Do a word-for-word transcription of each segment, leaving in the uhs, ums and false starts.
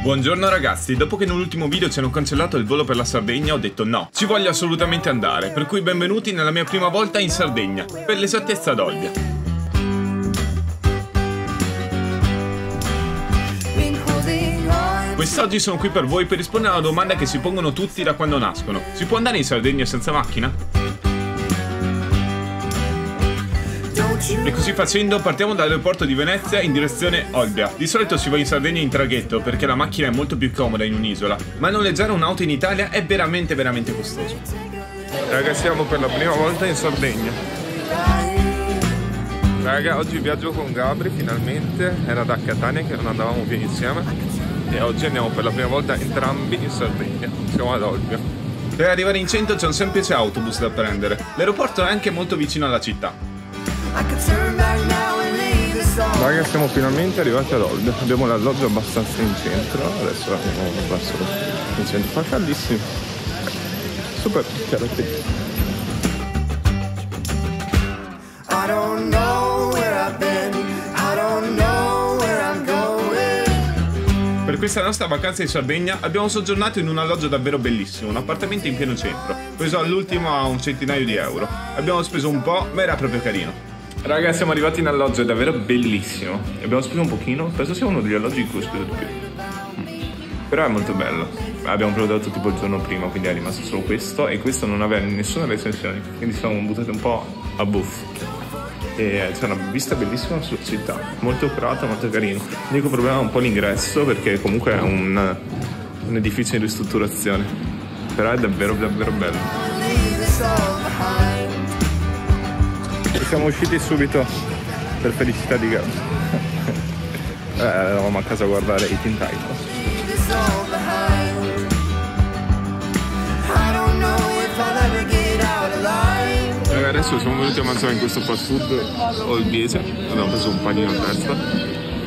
Buongiorno ragazzi, dopo che nell'ultimo video ci hanno cancellato il volo per la Sardegna ho detto no, ci voglio assolutamente andare, per cui benvenuti nella mia prima volta in Sardegna, per l'esattezza ad Olbia. Quest'oggi sono qui per voi per rispondere alla domanda che si pongono tutti da quando nascono: si può andare in Sardegna senza macchina? E così facendo partiamo dall'aeroporto di Venezia in direzione Olbia. Di solito si va in Sardegna in traghetto perché la macchina è molto più comoda in un'isola, ma noleggiare un'auto in Italia è veramente veramente costoso. Ragazzi, siamo per la prima volta in Sardegna. Raga, oggi viaggio con Gabri finalmente, era da Catania che non andavamo via insieme e oggi andiamo per la prima volta entrambi in Sardegna, siamo ad Olbia. Per arrivare in centro c'è un semplice autobus da prendere, l'aeroporto è anche molto vicino alla città. Raga, siamo finalmente arrivati ad Olbia. Abbiamo l'alloggio abbastanza in centro. Adesso andiamo verso il centro. Fa caldissimo. Super chiaro che... Per questa nostra vacanza in Sardegna abbiamo soggiornato in un alloggio davvero bellissimo, un appartamento in pieno centro. Preso all'ultimo a un centinaio di euro. Abbiamo speso un po', ma era proprio carino. Raga, siamo arrivati in alloggio, è davvero bellissimo. Abbiamo speso un pochino, penso sia uno degli alloggi in cui ho speso di più. Però è molto bello. Abbiamo prenotato tipo il giorno prima, quindi è rimasto solo questo. E questo non aveva nessuna recensione, quindi siamo buttati un po' a buff. E c'è una vista bellissima sulla città, molto curata, molto carino. L'unico problema è un po' l'ingresso, perché comunque è un, un edificio in ristrutturazione. Però è davvero davvero bello. Siamo usciti subito per felicità di Gabri. eh, eravamo a casa a guardare i Teen Titans. Raga, adesso siamo venuti a mangiare in questo fast food olbiese. Abbiamo preso un panino a testa,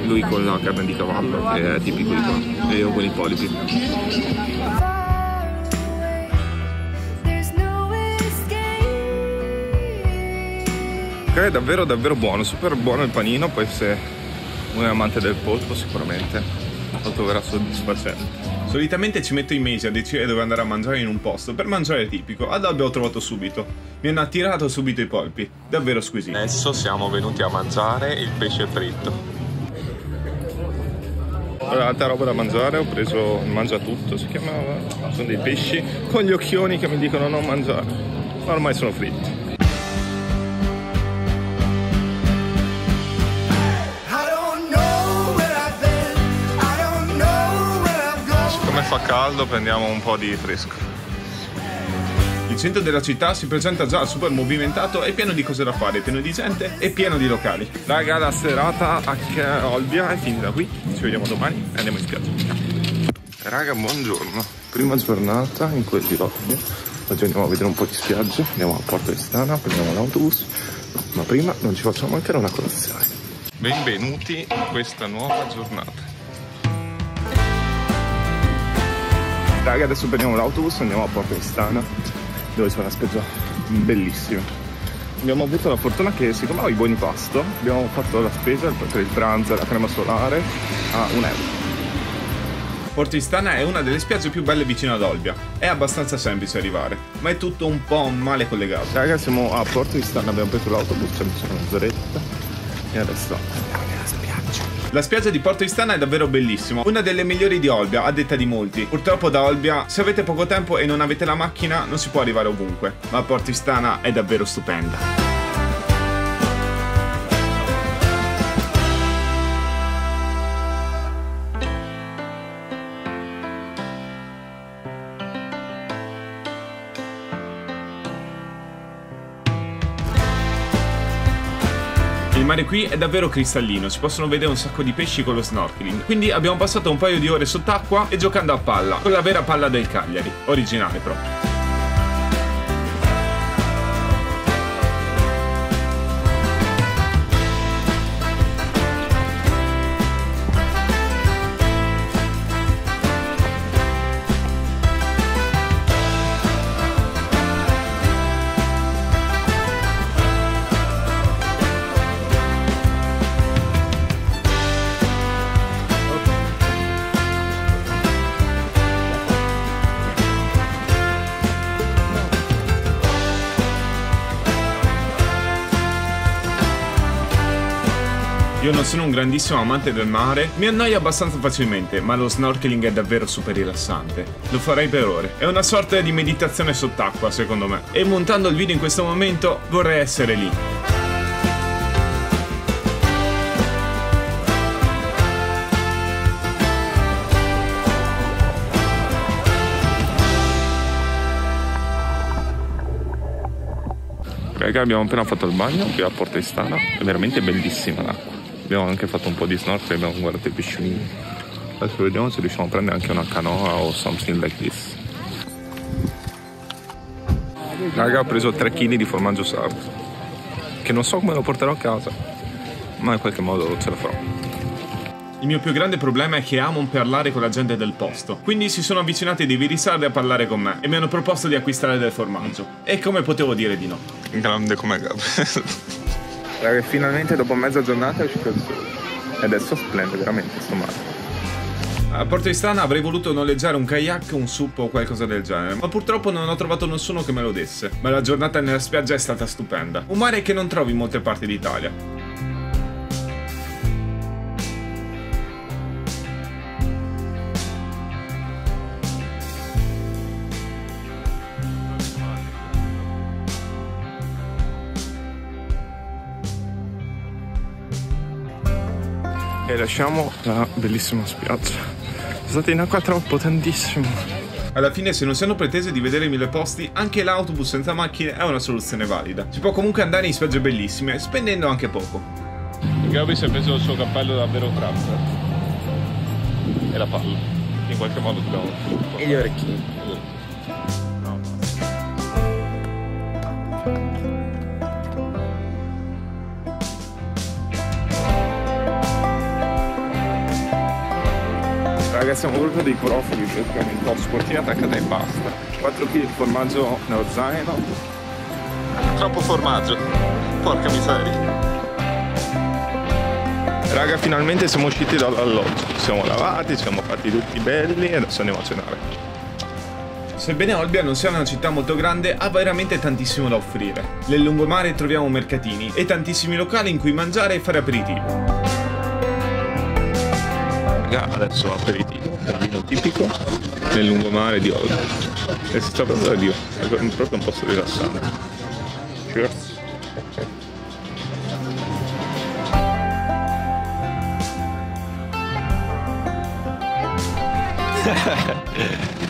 lui con la carne di cavallo che è tipico di qua, e io con i polipi. È davvero davvero buono, super buono il panino, poi se uno è amante del polpo sicuramente lo troverà soddisfacente. Solitamente ci metto i mesi a decidere dove andare a mangiare in un posto per mangiare tipico, ad Olbia ho trovato subito, mi hanno attirato subito i polpi, davvero squisiti. Adesso siamo venuti a mangiare il pesce fritto. Allora, altra roba da mangiare, ho preso il mangiatutto, si chiamava, sono dei pesci con gli occhioni che mi dicono non mangiare, ma ormai sono fritti. Fa caldo, prendiamo un po' di fresco. Il centro della città si presenta già super movimentato e pieno di cose da fare, pieno di gente e pieno di locali. Raga, la serata a Olbia è finita qui, ci vediamo domani e andiamo in spiaggia. Raga, buongiorno, prima giornata in quel di Olbia. Oggi andiamo a vedere un po' di spiaggia, andiamo a Porto Istana, prendiamo l'autobus, ma prima non ci facciamo mancare una colazione. Benvenuti in questa nuova giornata. Raga, adesso prendiamo l'autobus e andiamo a Porto Istana, dove c'è una spiaggia bellissima. Abbiamo avuto la fortuna che, siccome ho i buoni pasto, abbiamo fatto la spesa per il pranzo e la crema solare a un euro. Porto Istana è una delle spiagge più belle vicino ad Olbia. È abbastanza semplice arrivare, ma è tutto un po' male collegato. Raga, siamo a Porto Istana, abbiamo preso l'autobus, c'è una mezz'oretta e adesso andiamo alla spiaggia. La spiaggia di Porto Istana è davvero bellissima, una delle migliori di Olbia, a detta di molti. Purtroppo da Olbia, se avete poco tempo e non avete la macchina, non si può arrivare ovunque, ma Porto Istana è davvero stupenda. Il mare qui è davvero cristallino, si possono vedere un sacco di pesci con lo snorkeling, quindi abbiamo passato un paio di ore sott'acqua e giocando a palla, con la vera palla del Cagliari, originale proprio. Io non sono un grandissimo amante del mare, mi annoio abbastanza facilmente, ma lo snorkeling è davvero super rilassante. Lo farei per ore. È una sorta di meditazione sott'acqua, secondo me. E montando il video in questo momento vorrei essere lì. Raga, abbiamo appena fatto il bagno qui a Porto Istana, è veramente bellissima l'acqua. Abbiamo anche fatto un po' di snorkeling, abbiamo guardato i pesciolini. Adesso vediamo se riusciamo a prendere anche una canoa o something like this. Raga, ho preso tre chili di formaggio sardo, che non so come lo porterò a casa, ma in qualche modo ce la farò. Il mio più grande problema è che amo parlare con la gente del posto, quindi si sono avvicinati dei veri sardi a parlare con me e mi hanno proposto di acquistare del formaggio. E come potevo dire di no? Grande come Gabriele. Raga, finalmente dopo mezza giornata è uscito il sole e adesso splende veramente sto mare. A Porto Istana avrei voluto noleggiare un kayak, un S U P o qualcosa del genere, ma purtroppo non ho trovato nessuno che me lo desse. Ma la giornata nella spiaggia è stata stupenda, un mare che non trovi in molte parti d'Italia. E lasciamo la bellissima spiaggia. Sono stato in acqua troppo, tantissimo. Alla fine, se non si hanno pretese di vedere mille posti, anche l'autobus senza macchine è una soluzione valida. Si può comunque andare in spiagge bellissime, spendendo anche poco. Gabi si è preso il suo cappello davvero trapper. E la palla. In qualche modo dobbiamo... E gli orecchini. No. Ragazzi, siamo proprio dei profughi, perché un top sportivo attaccata e basta. quattro chili di formaggio nello zaino. Troppo formaggio, porca miseria. Raga, finalmente siamo usciti dall'alloggio, ci siamo lavati, ci siamo fatti tutti belli e adesso andiamo a cenare. Sebbene Olbia non sia una città molto grande, ha veramente tantissimo da offrire. Nel lungomare troviamo mercatini e tantissimi locali in cui mangiare e fare aperitivo. Adesso aperitivo, il vino tipico nel lungomare di Olbia. E si sta parlando di Olbia, è proprio un posto rilassante. Cheers!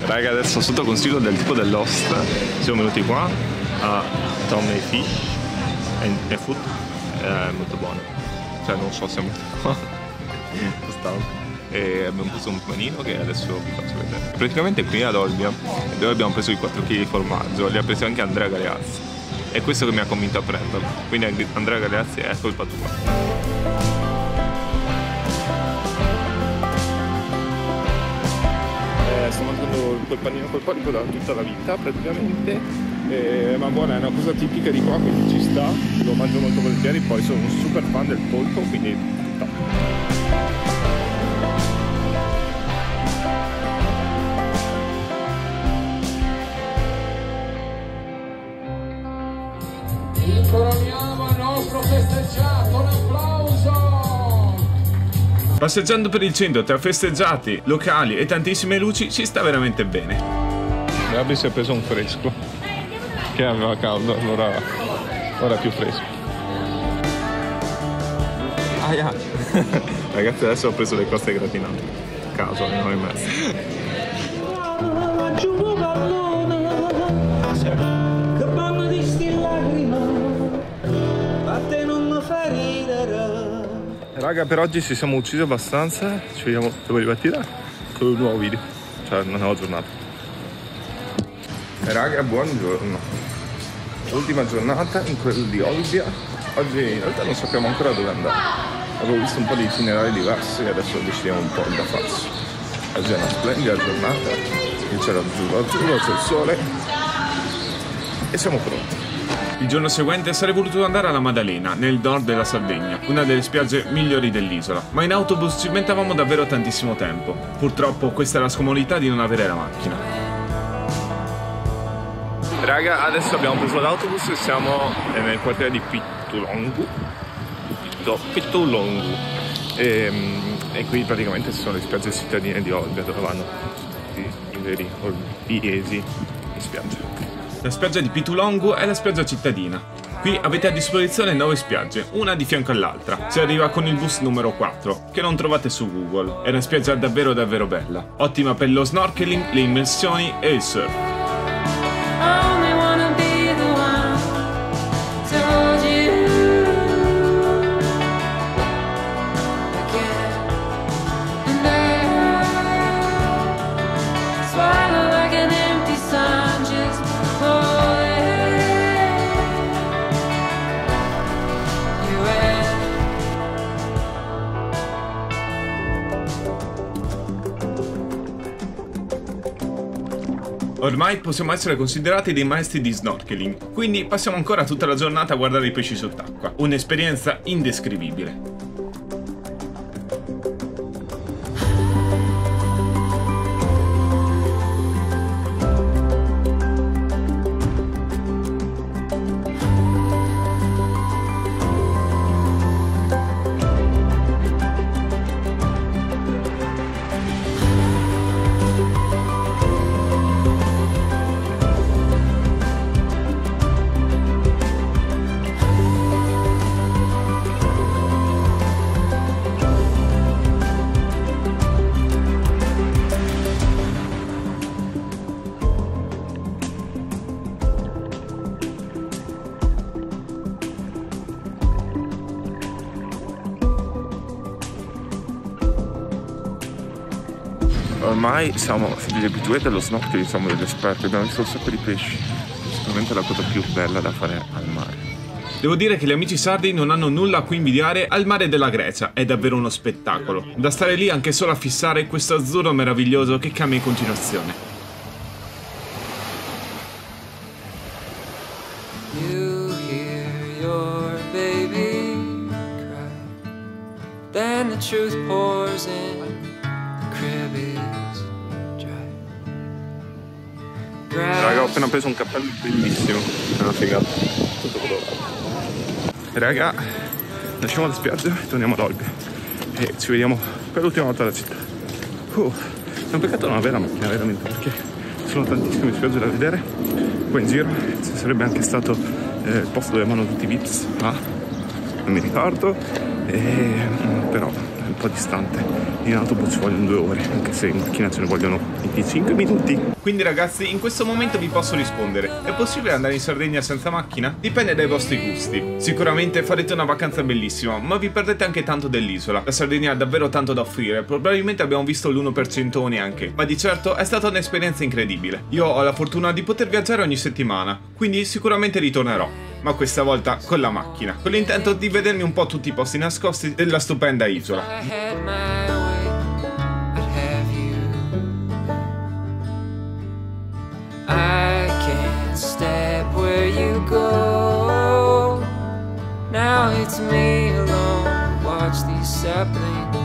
Raga, adesso sotto consiglio del tipo dell'host siamo venuti qua a Tommy Fish e Food, è molto buono, cioè non so se è molto buono. E abbiamo preso un panino che adesso vi faccio vedere. Praticamente qui ad Olbia, dove abbiamo preso i quattro chili di formaggio, li ha presi anche Andrea Galeazzi. È questo che mi ha convinto a prenderlo. Quindi Andrea Galeazzi, è colpa tua. Eh, sto mangiando quel panino col porco da tutta la vita praticamente, eh, ma buona, è una cosa tipica di qua, quindi ci sta. Lo mangio molto volentieri, poi sono un super fan del polpo, quindi top. Coroniamo il nostro festeggiato, un applauso! Passeggiando per il centro tra festeggiati, locali e tantissime luci ci sta veramente bene. Gabi si è preso un fresco, che aveva caldo, allora ora è più fresco. Ah, yeah. Ragazzi, adesso ho preso le coste gratinate, caso, non è messo. Raga, per oggi ci siamo uccisi abbastanza, ci vediamo domani mattina con un nuovo video, cioè una nuova giornata. Raga, buongiorno. Ultima giornata in quello di Olbia. Oggi in realtà non sappiamo ancora dove andare. Avevo visto un po' di itinerari diversi e adesso decidiamo un po' da farci. Oggi è una splendida giornata, il cielo azzurro azzurro, c'è il sole e siamo pronti. Il giorno seguente sarei voluto andare alla Maddalena, nel nord della Sardegna, una delle spiagge migliori dell'isola, ma in autobus ci inventavamo davvero tantissimo tempo. Purtroppo questa è la scomodità di non avere la macchina. Raga, adesso abbiamo preso l'autobus e siamo nel quartiere di Pittulongu. detto Pittulongu, e, e qui praticamente ci sono le spiagge cittadine di Olbia, dove vanno tutti i veri olbiesi in spiaggia. La spiaggia di Pittulongu è la spiaggia cittadina. Qui avete a disposizione nove spiagge, una di fianco all'altra. Si arriva con il bus numero quattro, che non trovate su Google. È una spiaggia davvero davvero bella, ottima per lo snorkeling, le immersioni e il surf. Ormai possiamo essere considerati dei maestri di snorkeling, quindi passiamo ancora tutta la giornata a guardare i pesci sott'acqua, un'esperienza indescrivibile. Ormai siamo degli abituati allo snorkeling, siamo degli esperti, abbiamo visto un sacco di pesci. Sicuramente è la cosa più bella da fare al mare. Devo dire che gli amici sardi non hanno nulla a cui invidiare al mare della Grecia, è davvero uno spettacolo. Da stare lì anche solo a fissare questo azzurro meraviglioso che cambia in continuazione. You hear your baby cry, then the truth pours in. Raga, ho appena preso un cappello bellissimo, è una figata, tutto colorato. Raga, lasciamo la spiaggia e torniamo ad Olbia e ci vediamo per l'ultima volta alla città. Uh, è un peccato non avere la macchina veramente, perché ci sono tantissime spiagge da vedere qua in giro. Ci sarebbe anche stato eh, il posto dove vanno tutti i V I Ps, ma non mi ricordo, e, però è un po' distante. In autobus ci vogliono due ore, anche se in macchina ce ne vogliono venticinque minuti. Quindi ragazzi, in questo momento vi posso rispondere: è possibile andare in Sardegna senza macchina? Dipende dai vostri gusti. Sicuramente farete una vacanza bellissima, ma vi perdete anche tanto dell'isola. La Sardegna ha davvero tanto da offrire, probabilmente abbiamo visto l'uno per cento o neanche, ma di certo è stata un'esperienza incredibile. Io ho la fortuna di poter viaggiare ogni settimana, quindi sicuramente ritornerò, ma questa volta con la macchina, con l'intento di vedermi un po' tutti i posti nascosti della stupenda isola. I can't step where you go. Now it's me alone. Watch these saplings.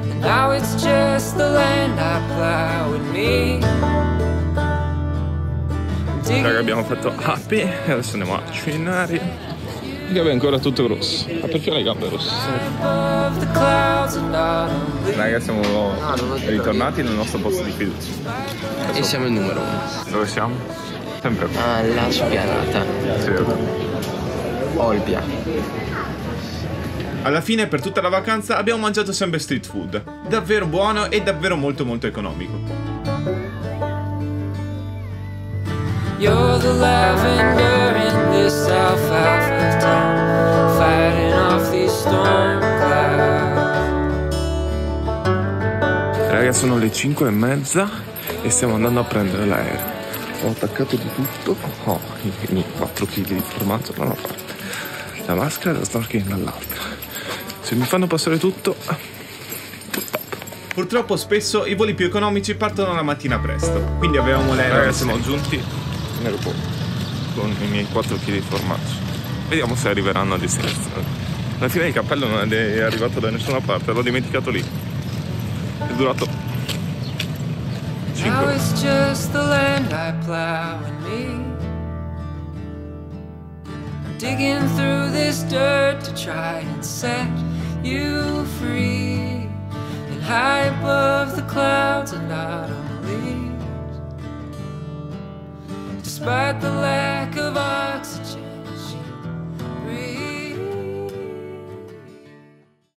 And now it's just the land I plow with me. Raga, abbiamo fatto Happy e adesso andiamo a cenare. Le gambe ancora tutto rosso. Ma perché le gambe rosse? Raga, siamo ritornati nel nostro posto di fiducia. E siamo il numero uno. Dove siamo? Sempre qua. Alla spianata. Sì, Olbia. Alla fine, per tutta la vacanza, abbiamo mangiato sempre street food. Davvero buono e davvero molto molto economico. You're the lavender in this alfalfa town, fighting off these storm clouds. Ragazzi, sono le cinque e mezza e stiamo andando a prendere l'aereo. Ho attaccato di tutto, ho i miei quattro chili di formaggio da una parte, la maschera e la snorkeling dall'altra. Se mi fanno passare tutto, purtroppo spesso i voli più economici partono la mattina presto, quindi avevamo l'aereo. Ragazzi, siamo giunti in aeroporto con i miei quattro chili di formaggio. Vediamo se arriveranno a destinazione. Alla fine il cappello non è arrivato da nessuna parte, l'ho dimenticato lì. È durato cinque ore. digging through this dirt to try and set you free. And high above the clouds are not only leaves, despite the lack of oxygen.